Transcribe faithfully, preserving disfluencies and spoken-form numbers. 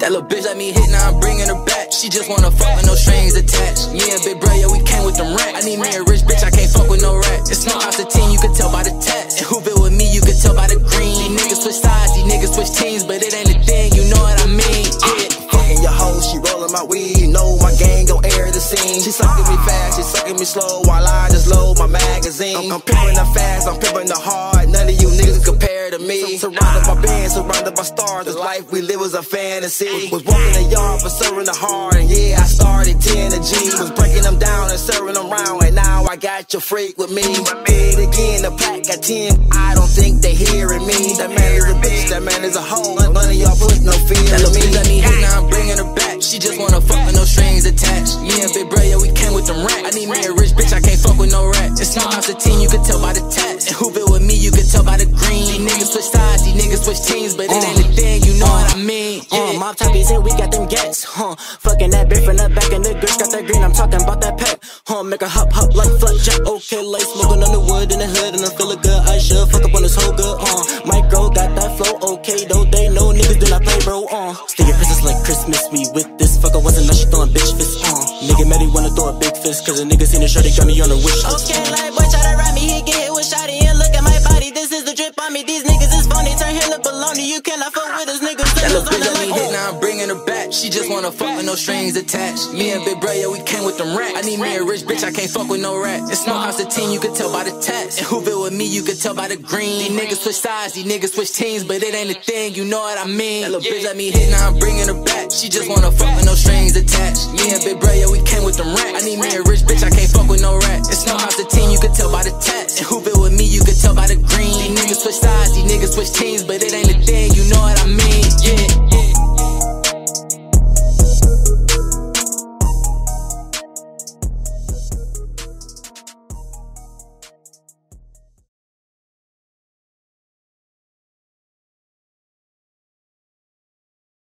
That little bitch let me hit, now I'm bringing her back. She just wanna fuck with no strings attached. Me and Big Bro, yeah, we came with them racks. I need me a rich bitch, I can't fuck with no rat. It's no house to ten, you can tell by the tats. And who been with me, you can tell by the green. These niggas switch sides, these niggas switch teams, but it ain't a thing, you know what I mean, yeah. Fucking your hoe, she rollin' my weed. You know my gang gon' air the scene. She suckin' me fast, she suckin' me slow, while I just load my magazine. I'm, I'm pimpin' her fast, I'm pimpin' her hard. None of you niggas compare to me. Surrounded by bands, surrounded by stars. This life we live was a fantasy. Was walking the yard but serving the hard. And yeah, I started ten to G. Was breaking them down and serving them round. And now I got your freak with me. Did again, the pack got ten. I don't think they hearing me. That man is a bitch, that man is a hoe. None of y'all put no fear in me. Let me hit, now I'm bringing her back. She just wanna fuck with no strings attached. Me and Big Bro, yeah, we came with them racks. I need me a rich bitch, I can't fuck with no rats. It's no house to ten, you can tell by the tats. And who been with me, you can tell by the green. These niggas switch sides, these niggas switch teams, but it ain't a thing, you know what I mean, yeah. Uh, mob top is in, we got them gats, huh. Fucking that bitch from the back in the grits, got that green, I'm talking about that pack, huh. Make her hop, hop like Flapjack, okay, like smoking on the wood in the hood, and I'm feeling good, I should fuck up on this whole good, uh. My girl got that flow, okay, though they know niggas do not play, bro, uh. Stay your princess like Christmas, we with this, fucker wasn't nuts, she throwing bitch fists, uh. Nigga Maddie wanna throw a big fist, cause the niggas seen the shirt, they got me on the wish list. Okay, like boy, try to ride me, he get hit with shotty, and look at my body, this is the drip on me, these niggas is phony, turn him to baloney, you cannot fuck with us niggas. That little bitch let me hit, now I'm bringing her back. She just wanna fuck with no strings attached. Me and Big Bro, yeah, we came with them racks. I need me a rich bitch, I can't fuck with no rats. It's no house to ten, you can tell by the tats. And who been with me, you can tell by the green. These niggas switch sides, these niggas switch teams, but it ain't a thing, you know what I mean. That little bitch let me hit, now I'm bringing her back. She just wanna fuck with no strings attached. Me and Big Bro, yeah, we came with them racks. I need me a rich bitch, I can't fuck with no rats. It's no house to ten, you can tell by the tats. And who been with me, you can tell by the green. These niggas switch sides, these niggas switch teams.